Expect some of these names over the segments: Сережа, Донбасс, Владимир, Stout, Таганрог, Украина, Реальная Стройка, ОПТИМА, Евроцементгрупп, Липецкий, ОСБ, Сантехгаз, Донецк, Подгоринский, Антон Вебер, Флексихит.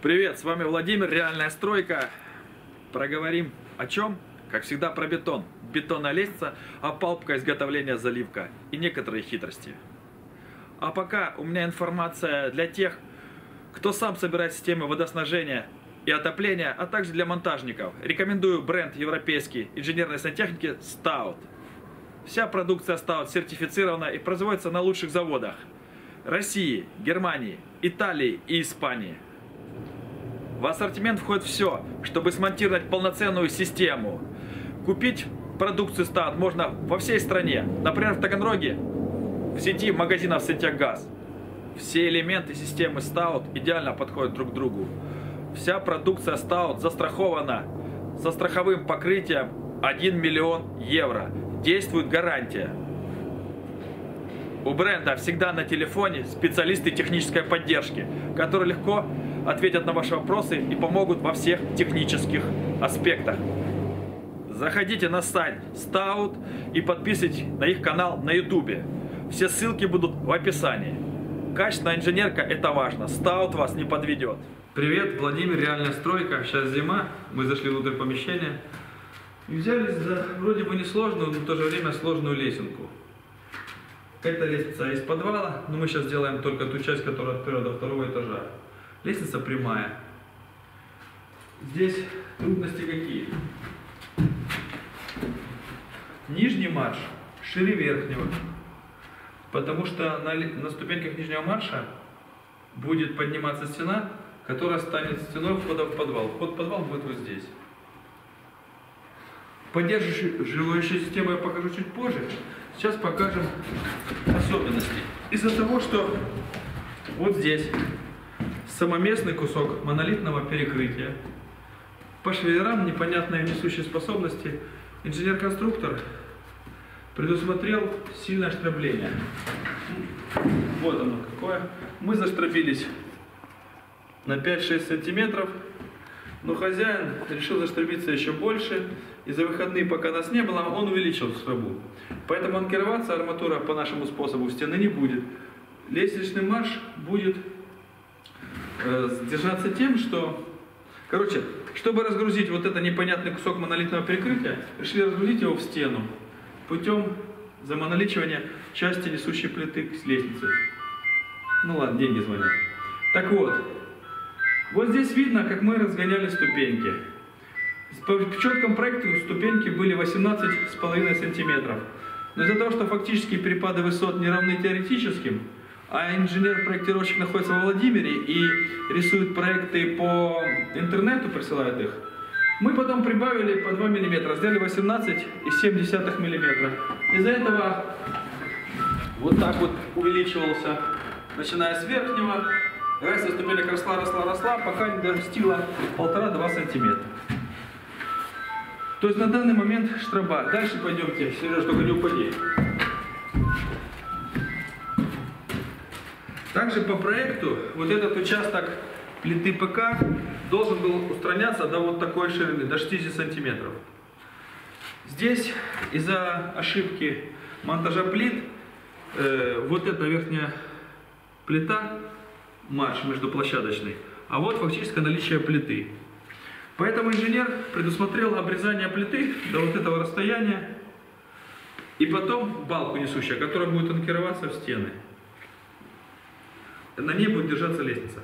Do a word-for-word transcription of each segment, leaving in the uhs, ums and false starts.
Привет, с вами Владимир, Реальная Стройка. Проговорим о чем? Как всегда, про бетон. Бетонная лестница, опалубка, изготовление, заливка и некоторые хитрости. А пока у меня информация для тех, кто сам собирает системы водоснабжения и отопления, а также для монтажников. Рекомендую бренд европейский инженерной сантехники Stout. Вся продукция Stout сертифицирована и производится на лучших заводах России, Германии, Италии и Испании. В ассортимент входит все, чтобы смонтировать полноценную систему. Купить продукцию Stout можно во всей стране. Например, в Таганроге в сети магазинов «Сантехгаз». Все элементы системы Stout идеально подходят друг к другу. Вся продукция Stout застрахована со страховым покрытием один миллион евро. Действует гарантия. У бренда всегда на телефоне специалисты технической поддержки, которые легко ответят на ваши вопросы и помогут во всех технических аспектах. Заходите на сайт Stout и подписывайтесь на их канал на ютубе. Все ссылки будут в описании. Качественная инженерка – это важно. Stout вас не подведет. Привет, Владимир, Реальная Стройка. Сейчас зима, мы зашли внутрь помещения и взялись за вроде бы несложную, но в то же время сложную лесенку. Это лестница из подвала, но мы сейчас делаем только ту часть, которая от первого до второго этажа. Лестница прямая. Здесь трудности какие? Нижний марш шире верхнего, потому что на, на ступеньках нижнего марша будет подниматься стена, которая станет стеной входа в подвал. Вход в подвал будет вот здесь. Поддерживающую систему я покажу чуть позже. Сейчас покажем особенности. Из-за того, что вот здесь самоместный кусок монолитного перекрытия, по швеллерам непонятные несущие способности, инженер-конструктор предусмотрел сильное штрабление. Вот оно какое. Мы заштрабились на пять-шесть сантиметров, но хозяин решил заштрабиться еще больше, и за выходные, пока нас не было, он увеличил штрабу. Поэтому анкироваться арматура по нашему способу в стены не будет. Лестничный марш будет э, держаться тем, что... Короче, чтобы разгрузить вот этот непонятный кусок монолитного перекрытия, решили разгрузить его в стену путем замоноличивания части несущей плиты с лестницы. Ну ладно, деньги звонят. Так вот, вот здесь видно, как мы разгоняли ступеньки. По четкому проекту ступеньки были восемнадцать с половиной сантиметров. Но из-за того, что фактически перепады высот не равны теоретическим, а инженер-проектировщик находится во Владимире и рисует проекты по интернету, присылает их, мы потом прибавили по два миллиметра, сделали восемнадцать и семь десятых миллиметра. Из-за этого вот так вот увеличивался, начиная с верхнего, разница ступенек росла, росла, росла, пока не достигла полтора-два сантиметра. То есть на данный момент штраба. Дальше пойдемте, Сережа, только не упади. Также по проекту вот этот участок плиты ПК должен был устраняться до вот такой ширины, до шестидесяти сантиметров. Здесь из-за ошибки монтажа плит э, вот эта верхняя плита, марш междуплощадочный, а вот фактическое наличие плиты. Поэтому инженер предусмотрел обрезание плиты до вот этого расстояния и потом балку несущая, которая будет анкироваться в стены. На ней будет держаться лестница.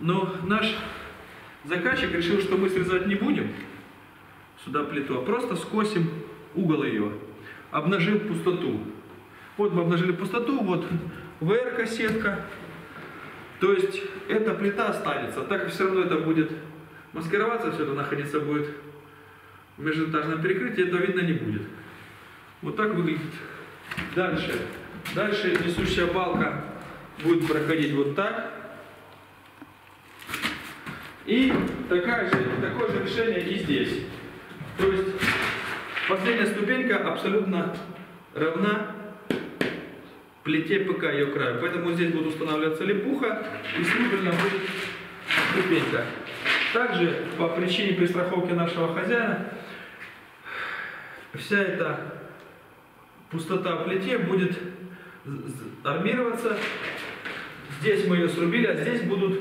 Но наш заказчик решил, что мы срезать не будем сюда плиту, а просто скосим угол ее, обнажив пустоту. Вот мы обнажили пустоту, вот вэ эр-кассетка. То есть эта плита останется, так как все равно это будет... маскироваться все это находиться будет в межэтажном перекрытии, этого видно не будет. Вот так выглядит. Дальше. Дальше несущая балка будет проходить вот так. И такая же, такое же решение и здесь. То есть последняя ступенька абсолютно равна плите ПК ее краю. Поэтому здесь будет устанавливаться лепуха и служебная будет ступенька. Также по причине перестраховки нашего хозяина вся эта пустота в плите будет армироваться. Здесь мы ее срубили, а здесь будут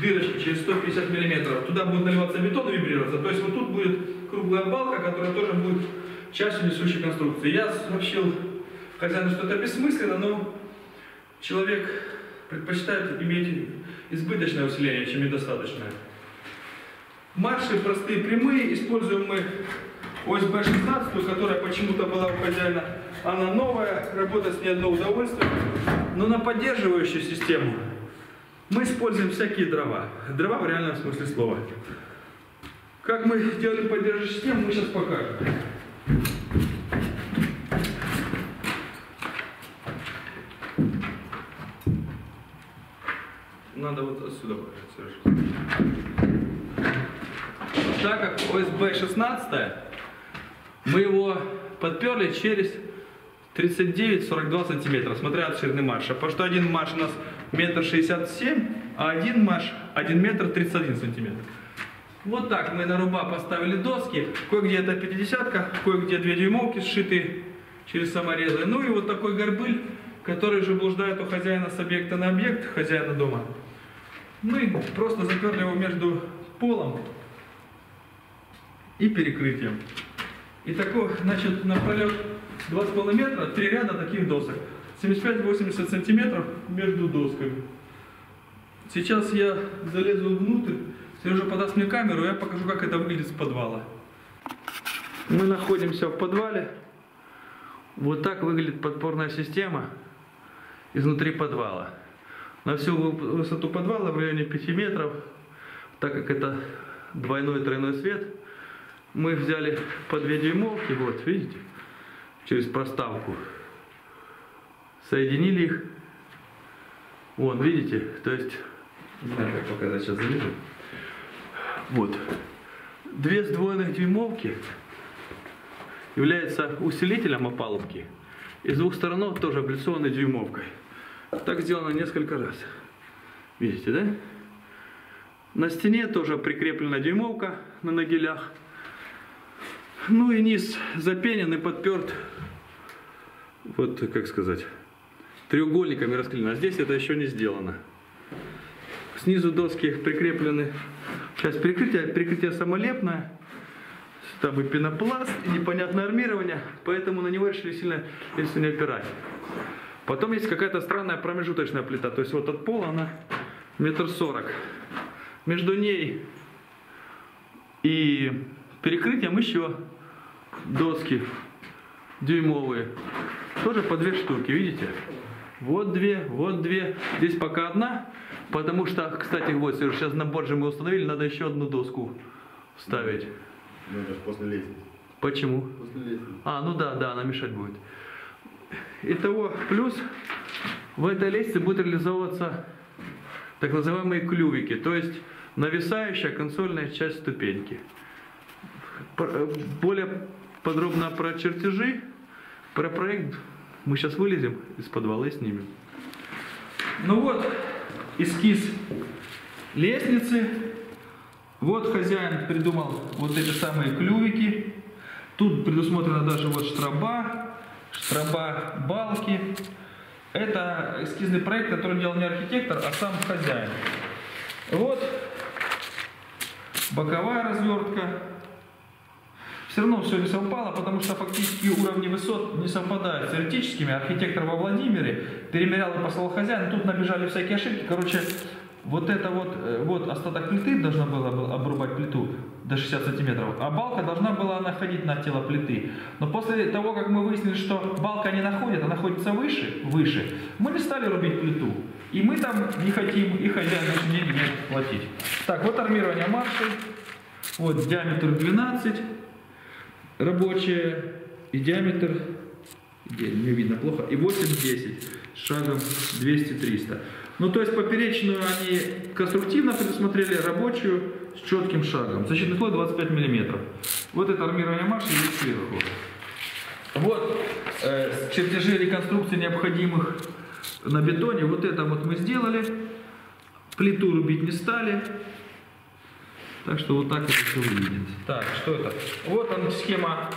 дырочки через сто пятьдесят миллиметров, туда будет наливаться бетон и вибрироваться. То есть вот тут будет круглая балка, которая тоже будет частью несущей конструкции. Я сообщил хозяину, что это бессмысленно, но человек предпочитает иметь избыточное усиление, чем недостаточное. Марши простые, прямые. Используем мы ось бэ шестнадцать, которая почему-то была у хозяина. Она новая, работать с ней одно удовольствие. Но на поддерживающую систему мы используем всякие дрова. Дрова в реальном смысле слова. Как мы делаем поддерживающую систему, мы сейчас покажем. Надо вот отсюда показать. Так как ОСБ шестнадцать, мы его подперли через тридцать девять сорок два сантиметра, смотря от ширины марша. Потому что один марш у нас метр шестьдесят семь, а один марш один метр тридцать один сантиметр. Вот так мы на руба поставили доски. Кое-где это пятидесятка, кое-где две дюймовки сшиты через саморезы. Ну и вот такой горбыль, который же блуждает у хозяина с объекта на объект, хозяина дома. Мы просто заперли его между полом и перекрытием. И такой, значит, на пролет два с половиной метра, три ряда таких досок. семьдесят пять восемьдесят сантиметров между досками. Сейчас я залезу внутрь, Сережа подаст мне камеру, я покажу, как это выглядит с подвала. Мы находимся в подвале. Вот так выглядит подпорная система изнутри подвала. На всю высоту подвала в районе пяти метров, так как это двойной и тройной свет, мы взяли по две дюймовки, вот видите, через проставку, соединили их. Вот, видите, то есть, не знаю, как показать, сейчас залезу. Вот, две сдвоенных дюймовки являются усилителем опалубки, и с двух сторон тоже облицованной дюймовкой. Так сделано несколько раз. Видите, да? На стене тоже прикреплена дюймовка на нагилях. Ну и низ запенен и подперт, вот как сказать, треугольниками расклеено. А здесь это еще не сделано. Снизу доски прикреплены. Сейчас перекрытие, перекрытие самолепное. Там и пенопласт, и непонятное армирование, поэтому на него решили сильно, если не опирать. Потом есть какая-то странная промежуточная плита, то есть вот от пола она метр сорок. Между ней и перекрытием еще доски дюймовые, тоже по две штуки, видите? Вот две, вот две, здесь пока одна, потому что, кстати, вот сейчас на борже мы установили, надо еще одну доску вставить. Ну, это же после лестницы. Почему? После лестницы. А, ну да, да, она мешать будет. Итого, плюс в этой лестнице будут реализовываться так называемые клювики, то есть нависающая консольная часть ступеньки. Более подробно про чертежи, про проект мы сейчас вылезем из подвала и снимем. Ну вот, эскиз лестницы. Вот хозяин придумал вот эти самые клювики. Тут предусмотрена даже вот штроба, штроба балки. Это эскизный проект, который делал не архитектор, а сам хозяин. Вот боковая развертка. Все равно все не совпало, потому что фактически уровни высот не совпадают с теоретическими. Архитектор во Владимире перемерял и послал хозяина. Тут набежали всякие ошибки. Короче, вот это вот, вот остаток плиты должна была обрубать плиту до шестидесяти сантиметров, а балка должна была находить на тело плиты. Но после того, как мы выяснили, что балка не находит, а находится выше, выше, мы не стали рубить плиту. И мы там не хотим, и хозяин наши деньги не платить. Так, вот армирование марши, вот диаметр двенадцать, рабочая, и диаметр, не видно плохо, и восемь десять, шагом двести триста. Ну, то есть поперечную они конструктивно предусмотрели, рабочую с четким шагом. Защитный слой двадцать пять миллиметров. Вот это армирование марши здесь сверху. Вот э, чертежи реконструкции необходимых на бетоне. Вот это вот мы сделали. Плиту рубить не стали. Так что вот так это все выглядит. Так, что это? Вот она схема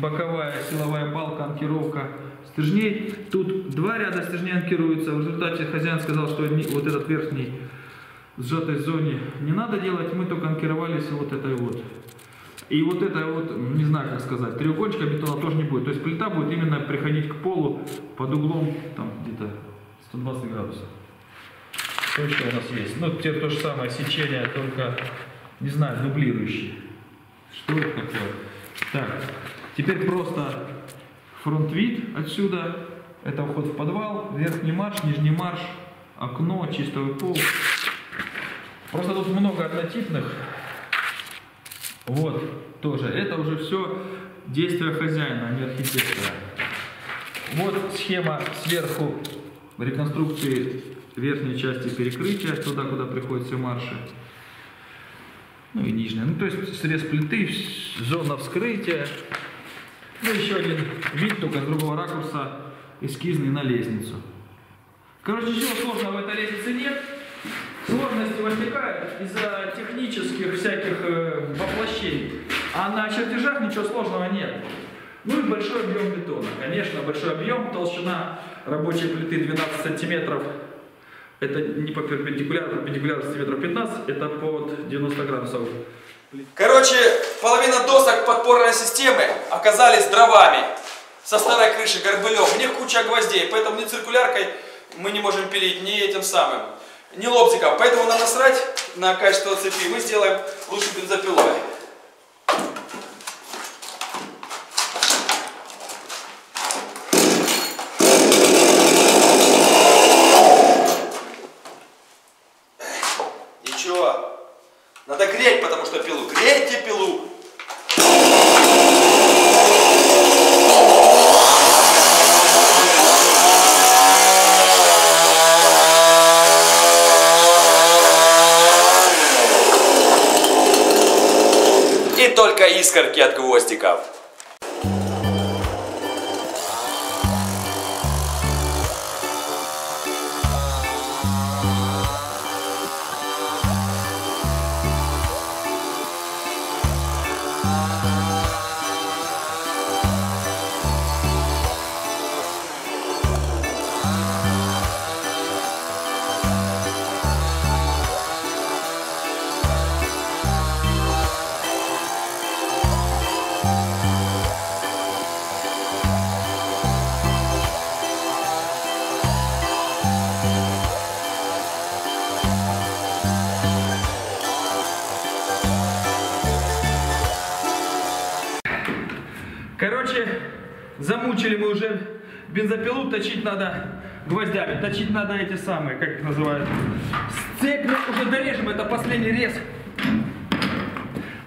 боковая, силовая балка, анкировка. Стержней. Тут два ряда стержней анкируются. В результате хозяин сказал, что вот этот верхний сжатой зоне не надо делать, мы только анкировались вот этой вот. И вот это вот, не знаю как сказать, треугольничка бетона тоже не будет. То есть плита будет именно приходить к полу под углом там где-то сто двадцать градусов. Точка у нас есть. Ну, те то же самое сечение, только, не знаю, дублирующие. Что это такое? Так, теперь просто фронт-вид отсюда. Это вход в подвал, верхний марш, нижний марш, окно, чистовый пол. Просто тут много однотипных. Вот, тоже. Это уже все действия хозяина, а не архитектора. Вот схема сверху реконструкции верхней части перекрытия, туда, куда приходят все марши. Ну и нижняя. Ну, то есть срез плиты, зона вскрытия. Ну, еще один вид, только с другого ракурса, эскизный на лестницу. Короче, ничего сложного в этой лестнице нет. Сложности возникают из-за технических всяких э, воплощений, а на чертежах ничего сложного нет. Ну и большой объем бетона. Конечно, большой объем, толщина рабочей плиты двенадцать сантиметров, это не по перпендикуляру, перпендикуляр сантиметров пятнадцать, это под девяносто градусов. Короче, половина досок подпорной системы оказались дровами со старой крыши горбылем. У них куча гвоздей, поэтому ни циркуляркой мы не можем пилить, ни этим самым. Не лобзиком, поэтому надо насрать на качество цепи, мы сделаем лучше бензопилой. Ничего, надо греть, потому что пилу, грейте пилу. Только искорки от гвоздиков. Замучили мы уже бензопилу, точить надо гвоздями, точить надо эти самые, как их называют, цепь. Уже дорежем, это последний рез.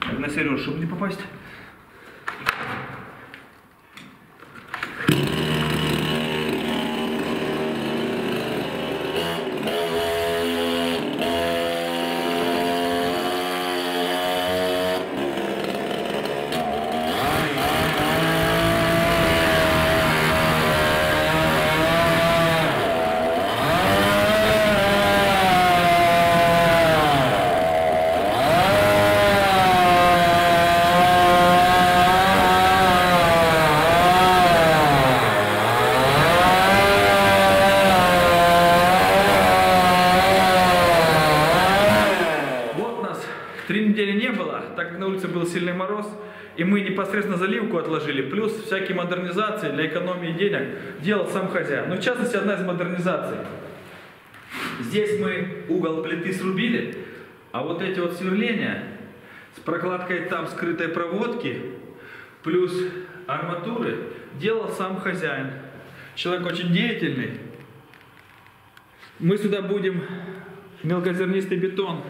Так, на Сережу, чтобы не попасть. Сильный мороз, и мы непосредственно заливку отложили, плюс всякие модернизации для экономии денег делал сам хозяин. Но в частности, одна из модернизаций. Здесь мы угол плиты срубили, а вот эти вот сверления с прокладкой там скрытой проводки плюс арматуры делал сам хозяин. Человек очень деятельный. Мы сюда будем мелкозернистый бетон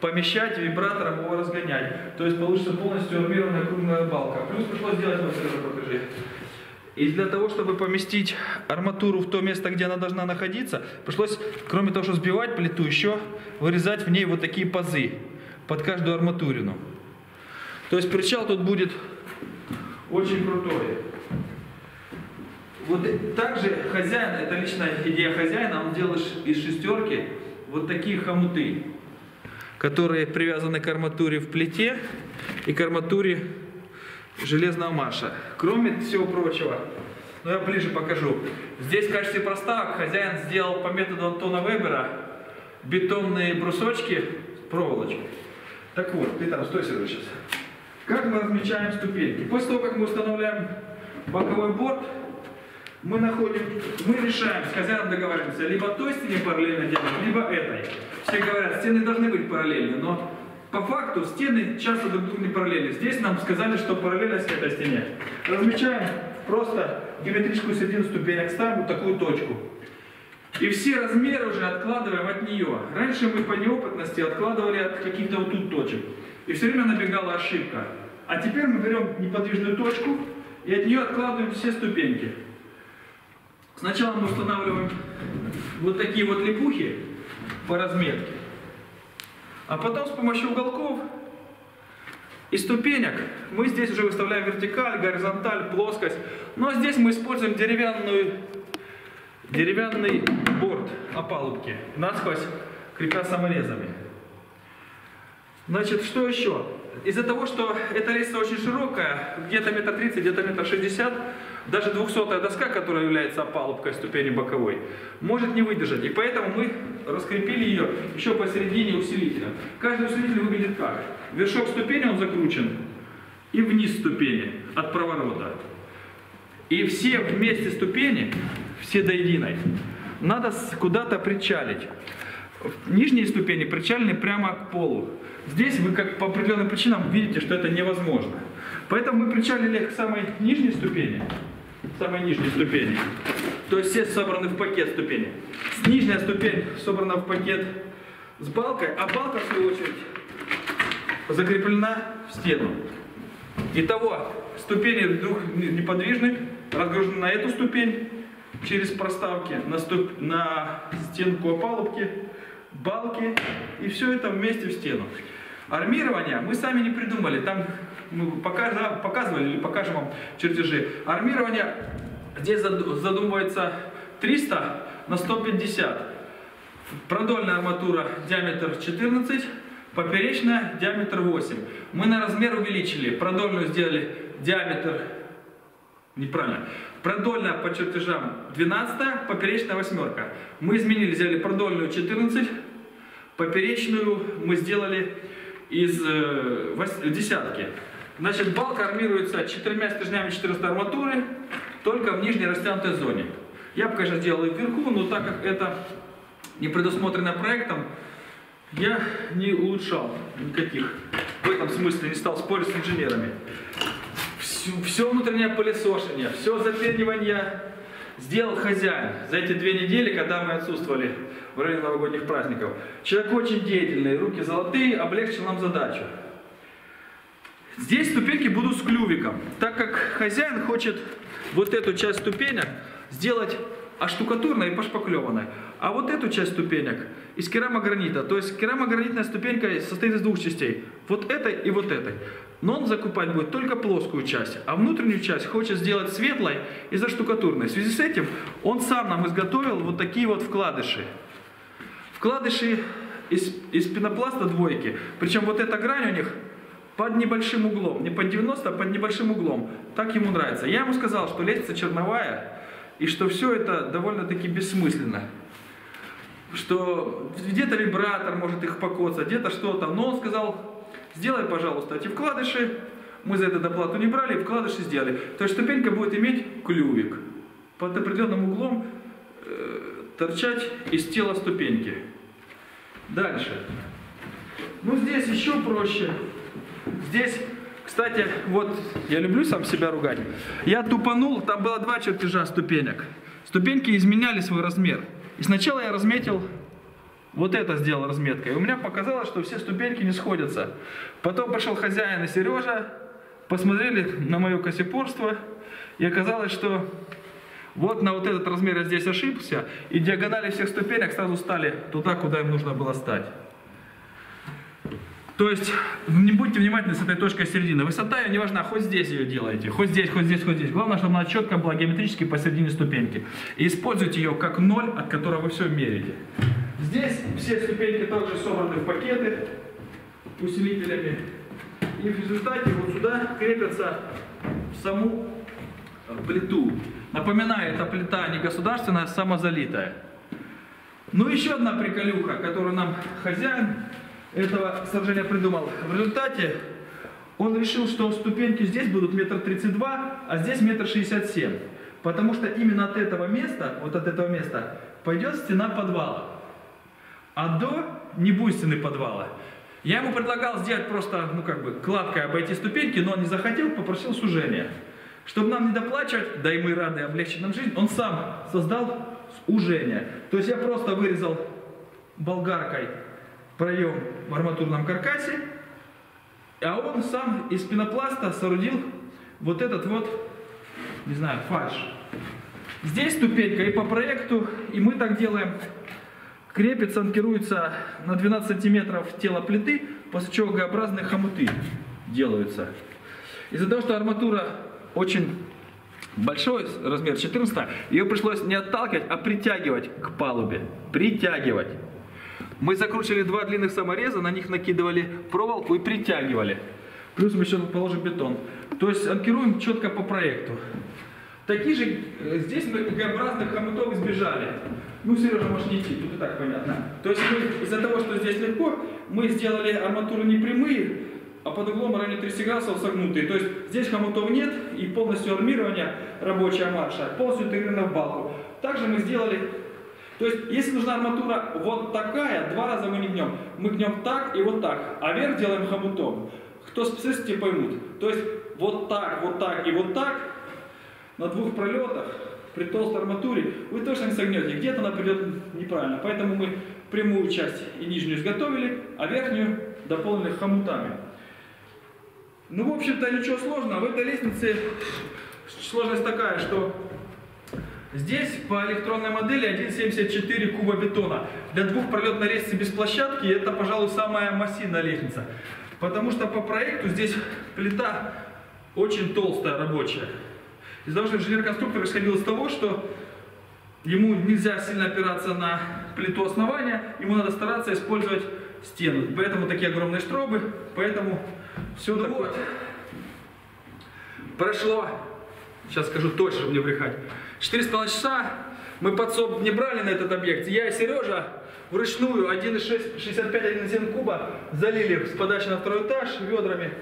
помещать, вибратором его разгонять. То есть получится полностью армированная круглая балка. Плюс пришлось сделать вот это, покажи. И для того, чтобы поместить арматуру в то место, где она должна находиться, пришлось, кроме того, что сбивать плиту, еще вырезать в ней вот такие пазы под каждую арматурину. То есть причал тут будет очень крутой. Вот также хозяин, это личная идея хозяина, он делает из шестерки вот такие хомуты, которые привязаны к арматуре в плите и к арматуре железного марша. Кроме всего прочего, но я ближе покажу. Здесь в качестве проставок хозяин сделал по методу Антона Вебера бетонные брусочки, проволочки. Так вот, ты там стой, Сережа, сейчас. Как мы размечаем ступеньки? После того, как мы устанавливаем боковой борт, мы находим, мы решаем, с хозяином договариваемся, либо той стене параллельно делаем, либо этой. Все говорят, стены должны быть параллельны, но по факту стены часто друг другу не параллельны. Здесь нам сказали, что параллельность этой стене. Размечаем просто геометрическую середину ступенек, ставим вот такую точку. И все размеры уже откладываем от нее. Раньше мы по неопытности откладывали от каких-то вот тут точек. И все время набегала ошибка. А теперь мы берем неподвижную точку и от нее откладываем все ступеньки. Сначала мы устанавливаем вот такие вот липухи по разметке. А потом с помощью уголков и ступенек мы здесь уже выставляем вертикаль, горизонталь, плоскость. Но здесь мы используем деревянную... деревянный борт опалубки, насквозь крепя саморезами. Значит, что еще? Из-за того, что эта лестница очень широкая, где-то метр тридцать, где-то метр шестьдесят, даже двухсотая доска, которая является опалубкой ступени боковой, может не выдержать. И поэтому мы раскрепили ее еще посередине усилителя. Каждый усилитель выглядит как? Вершок ступени, он закручен, и вниз ступени от проворота. И все вместе ступени, все до единой, надо куда-то причалить. Нижние ступени причалены прямо к полу. Здесь вы как по определенным причинам видите, что это невозможно. Поэтому мы причалили к самой нижней ступени. Самой нижней ступени. То есть все собраны в пакет ступени. Нижняя ступень собрана в пакет с балкой, а балка в свою очередь закреплена в стену. Итого, ступени вдруг неподвижны, разгружены на эту ступень. Через проставки на, ступ... на стенку опалубки, балки, и все это вместе в стену. Армирование мы сами не придумали, там мы показ... показывали или покажем вам чертежи. Армирование здесь задумывается триста на сто пятьдесят. Продольная арматура диаметр четырнадцать, поперечная диаметр восемь. Мы на размер увеличили, продольную сделали диаметр неправильно. Продольная по чертежам двенадцать, поперечная восьмерка. Мы изменили, взяли продольную четырнадцать, поперечную мы сделали из э, десятки. Значит, балка армируется четырьмя стержнями четырнадцатой арматуры, только в нижней растянутой зоне. Я бы, конечно, делал и вверху, но так как это не предусмотрено проектом, я не улучшал никаких. В этом смысле не стал спорить с инженерами. Все внутреннее пылесошение, все запенивание сделал хозяин за эти две недели, когда мы отсутствовали в районе новогодних праздников. Человек очень деятельный, руки золотые, облегчил нам задачу. Здесь ступеньки будут с клювиком, так как хозяин хочет вот эту часть ступенек сделать оштукатурной и пошпаклеванной, а вот эту часть ступенек из керамогранита. То есть керамогранитная ступенька состоит из двух частей, вот этой и вот этой. Но он закупать будет только плоскую часть, а внутреннюю часть хочет сделать светлой и заштукатурной. В связи с этим он сам нам изготовил вот такие вот вкладыши. Вкладыши из, из пенопласта двойки, причем вот эта грань у них под небольшим углом, не под девяносто, а под небольшим углом. Так ему нравится. Я ему сказал, что лестница черновая и что все это довольно-таки бессмысленно. Что где-то вибратор может их покоцать, где-то что-то. Но он сказал... Сделай, пожалуйста, эти вкладыши, мы за это доплату не брали, вкладыши сделали. То есть ступенька будет иметь клювик, под определенным углом э, торчать из тела ступеньки. Дальше. Ну здесь еще проще. Здесь, кстати, вот я люблю сам себя ругать. Я тупанул, там было два чертежа ступенек. Ступеньки изменяли свой размер. И сначала я разметил... Вот это сделал разметкой. И у меня показалось, что все ступеньки не сходятся. Потом пошел хозяин и Сережа, посмотрели на мое косепорство, и оказалось, что вот на вот этот размер я здесь ошибся, и диагонали всех ступенек сразу стали туда, куда им нужно было стать. То есть, не будьте внимательны с этой точкой середины. Высота ее не важна, хоть здесь ее делаете, хоть здесь, хоть здесь, хоть здесь. Главное, чтобы она четко была геометрически посередине ступеньки. И используйте ее как ноль, от которого вы все мерите. Здесь все ступеньки также собраны в пакеты усилителями. И в результате вот сюда крепятся в саму плиту. Напоминаю, эта плита не государственная, а самозалитая. Ну еще одна приколюха, которую нам хозяин этого сооружения придумал. В результате он решил, что ступеньки здесь будут метр тридцать два, а здесь метр шестьдесят семь. Потому что именно от этого места, вот от этого места, пойдет стена подвала. А до не будет стены подвала. Я ему предлагал сделать просто, ну как бы, кладкой обойти ступеньки, но он не захотел, попросил сужения. Чтобы нам не доплачивать, да и мы рады облегчить нам жизнь, он сам создал сужение. То есть я просто вырезал болгаркой проем в арматурном каркасе, а он сам из пенопласта соорудил вот этот вот, не знаю, фальш. Здесь ступенька и по проекту, и мы так делаем. Крепится, анкируется на двенадцать сантиметров тело плиты, после чего Г-образные хомуты делаются. Из-за того, что арматура очень большой, размер четырнадцать, ее пришлось не отталкивать, а притягивать к палубе. Притягивать. Мы закручивали два длинных самореза, на них накидывали проволоку и притягивали. Плюс мы еще положим бетон. То есть анкируем четко по проекту. Такие же, здесь мы Г-образных хомутов избежали. Ну, Сережа, может не идти, тут и так понятно. То есть из-за того, что здесь легко, мы сделали арматуру не прямые, а под углом равно тридцати градусов согнутые. То есть здесь хомутов нет, и полностью армирование, рабочая марша, полностью интегрирована в балку. Также мы сделали... То есть если нужна арматура вот такая, два раза мы не гнем. Мы гнем так и вот так, а верх делаем хомутом. Кто специалисты, те поймут. То есть вот так, вот так и вот так на двух пролетах. При толстой арматуре вы точно не согнете, где-то она придет неправильно. Поэтому мы прямую часть и нижнюю изготовили, а верхнюю дополнили хомутами. Ну, в общем-то, ничего сложного. В этой лестнице сложность такая, что здесь по электронной модели один семьдесят четыре куба бетона. Для двухпролетной лестницы без площадки это, пожалуй, самая массивная лестница. Потому что по проекту здесь плита очень толстая, рабочая. Из-за того, что инженер-конструктор исходил из того, что ему нельзя сильно опираться на плиту основания, ему надо стараться использовать стену. Поэтому такие огромные штробы, поэтому все такое. Вот. Прошло, сейчас скажу точно, чтобы не брехать, четыре с половиной часа мы подсоб не брали на этот объект. Я и Сережа вручную один шестьдесят пять - один семь куба залили с подачи на второй этаж ведрами.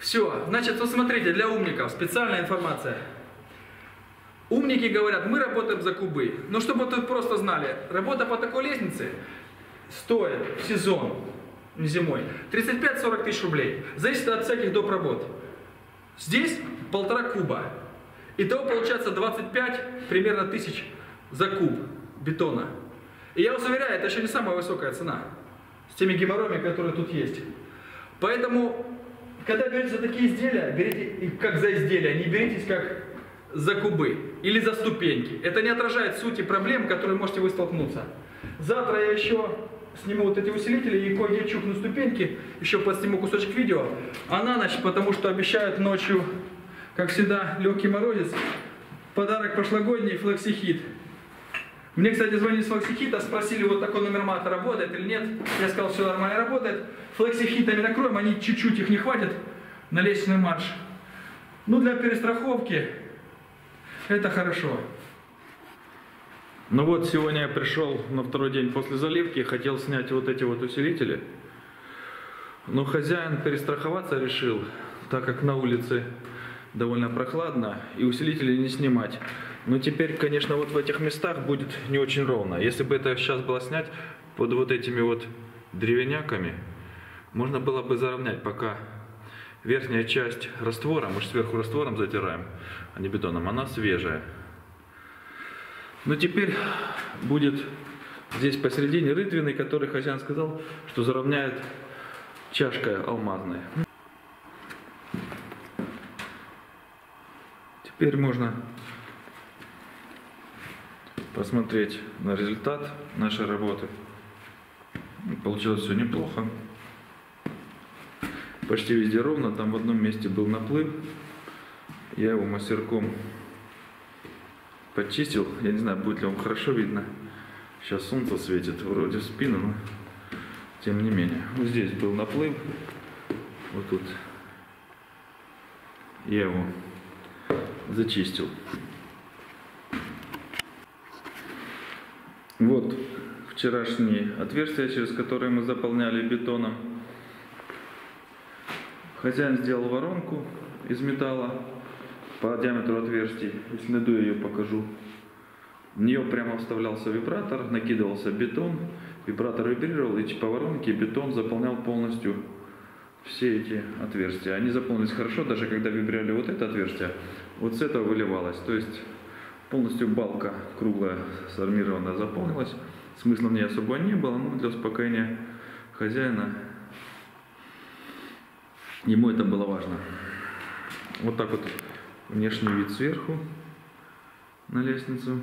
Все, значит, вот смотрите, для умников специальная информация. Умники говорят, мы работаем за кубы. Но чтобы вы тут просто знали, работа по такой лестнице стоит в сезон, зимой, тридцать пять - сорок тысяч рублей. Зависит от всяких доп. Работ. Здесь полтора куба. Итого получается двадцать пять примерно тысяч за куб бетона. И я вас уверяю, это еще не самая высокая цена. С теми геморроями, которые тут есть. Поэтому... Когда берете за такие изделия, берите их как за изделия, не беритесь как за кубы или за ступеньки. Это не отражает сути проблем, с которыми можете вы столкнуться. Завтра я еще сниму вот эти усилители и кое-где чухну ступеньки, еще подсниму кусочек видео. А на ночь, потому что обещают ночью, как всегда, легкий морозец, подарок прошлогодний — флексихит. Мне, кстати, звонили с Флексихита, спросили, вот такой номер мата работает или нет. Я сказал, все нормально работает. Флексихитами накроем, они чуть-чуть, их не хватит на лестничный марш. Ну, для перестраховки это хорошо. Ну вот, сегодня я пришел на второй день после заливки, хотел снять вот эти вот усилители. Но хозяин перестраховаться решил, так как на улице довольно прохладно, и усилители не снимать. Но теперь, конечно, вот в этих местах будет не очень ровно. Если бы это сейчас было снять под вот этими вот древеняками, можно было бы заровнять, пока верхняя часть раствора, мы же сверху раствором затираем, а не бетоном, она свежая. Но теперь будет здесь посередине рытвины, который хозяин сказал, что заровняет чашкой алмазной. Теперь можно... посмотреть на результат нашей работы. Получилось все неплохо. Почти везде ровно, там в одном месте был наплыв. Я его мастерком подчистил. Я не знаю, будет ли вам хорошо видно. Сейчас солнце светит вроде в спину, но тем не менее. Вот здесь был наплыв. Вот тут я его зачистил. Вот вчерашние отверстия, через которые мы заполняли бетоном. Хозяин сделал воронку из металла по диаметру отверстий. Если найду, я ее покажу. В нее прямо вставлялся вибратор, накидывался бетон, вибратор вибрировал, и по воронке бетон заполнял полностью все эти отверстия. Они заполнились хорошо, даже когда вибрировали вот это отверстие, вот с этого выливалось. То есть полностью балка круглая, сформированная, заполнилась. Смысла в ней особо не было, но для успокоения хозяина ему это было важно. Вот так вот внешний вид сверху на лестницу.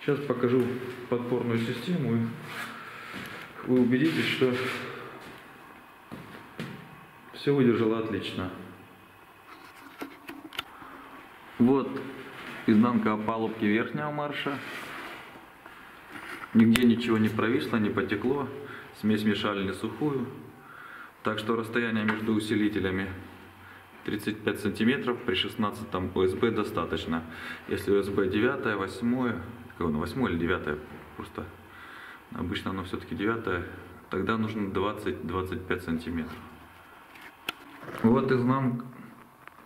Сейчас покажу подпорную систему, и вы убедитесь, что все выдержало отлично. Вот изнанка опалубки верхнего марша. Нигде ничего не провисло, не потекло. Смесь мешали не сухую. Так что расстояние между усилителями тридцать пять сантиметров, при шестнадцатом ОСБ достаточно. Если ОСБ девять, восемь, восемь или девять, просто обычно оно все-таки девять, тогда нужно двадцать-двадцать пять сантиметров. Вот изнанка,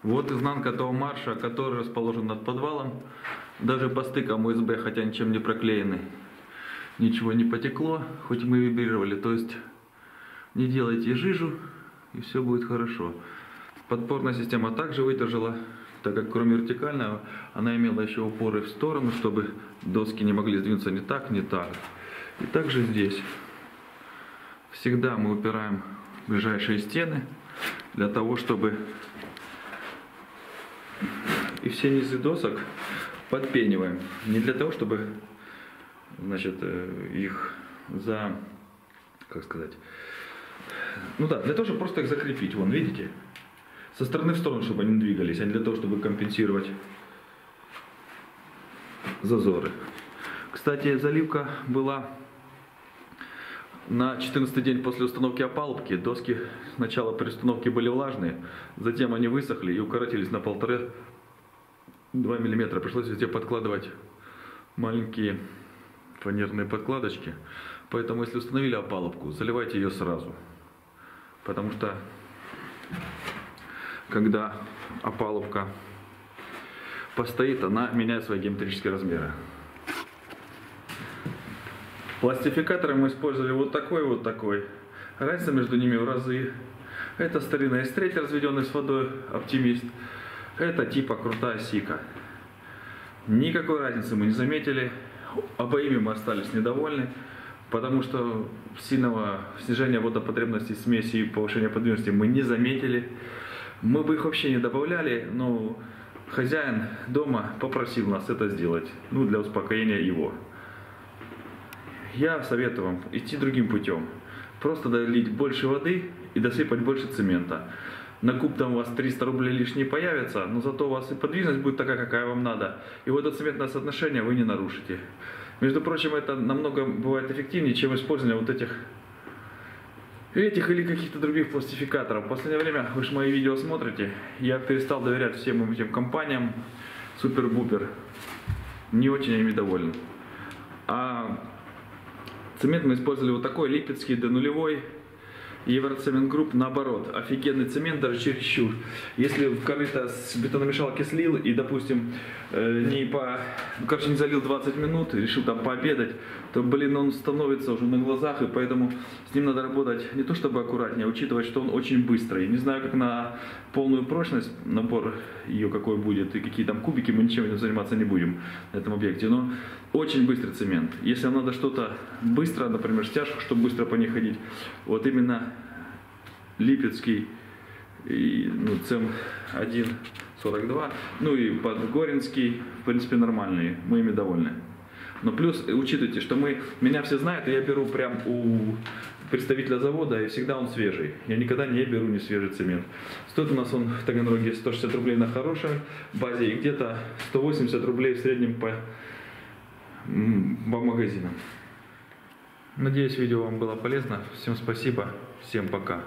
вот изнанка того марша, который расположен над подвалом. Даже по стыкам ОСБ, хотя ничем не проклеены, ничего не потекло, хоть мы вибрировали. То есть не делайте жижу, и все будет хорошо. Подпорная система также выдержала, так как кроме вертикального она имела еще упоры в сторону, чтобы доски не могли сдвинуться ни так, ни так. И также здесь всегда мы упираем ближайшие стены, для того чтобы и все низы досок подпениваем, не для того чтобы, значит, их за, как сказать, ну да, для того чтобы просто их закрепить. Вон видите, со стороны в сторону, чтобы они двигались, а не для того, чтобы компенсировать зазоры. Кстати, заливка была на четырнадцатый день после установки опалубки. Доски сначала при установке были влажные, затем они высохли и укоротились на полтора-два миллиметра. Пришлось везде подкладывать маленькие фанерные подкладочки. Поэтому, если установили опалубку, заливайте ее сразу. Потому что когда опалубка постоит, она меняет свои геометрические размеры. Пластификаторы мы использовали вот такой и вот такой. Разница между ними в разы. Это старинный эстреть, разведенный с водой, оптимист. Это типа крутая сика. Никакой разницы мы не заметили. Обоими мы остались недовольны, потому что сильного снижения водопотребности смеси и повышения подвижности мы не заметили. Мы бы их вообще не добавляли, но хозяин дома попросил нас это сделать, ну, для успокоения его. Я советую вам идти другим путем. Просто долить больше воды и досыпать больше цемента. На куб там у вас триста рублей лишние появится, но зато у вас и подвижность будет такая, какая вам надо. И водоцементное соотношение вы не нарушите. Между прочим, это намного бывает эффективнее, чем использование вот этих... Этих или каких-то других пластификаторов. В последнее время, вы же мои видео смотрите, я перестал доверять всем этим компаниям. Супер-бупер. Не очень ими доволен. А цемент мы использовали вот такой, Липецкий, Д нулевой. Евроцементгрупп, наоборот, офигенный цемент, даже чересчур. Если в корыто с бетономешалки слил и, допустим, не по, ну, короче, не залил двадцать минут, решил там пообедать, то, блин, он становится уже на глазах, и поэтому с ним надо работать не то чтобы аккуратнее, а учитывать, что он очень быстрый. Не знаю, как на полную прочность, набор ее какой будет, и какие там кубики, мы ничем этим заниматься не будем на этом объекте, но очень быстрый цемент. Если вам надо что-то быстро, например, стяжку, чтобы быстро по ней ходить, вот именно Липецкий, и, ну, цем один сорок два, ну и Подгоринский, в принципе, нормальные, мы ими довольны. Но плюс, учитывайте, что мы, меня все знают, и я беру прям у представителя завода, и всегда он свежий. Я никогда не беру не свежий цемент. Стоит у нас он в Таганроге сто шестьдесят рублей на хорошей базе, и где-то сто восемьдесят рублей в среднем по, по магазинам. Надеюсь, видео вам было полезно. Всем спасибо. Всем пока.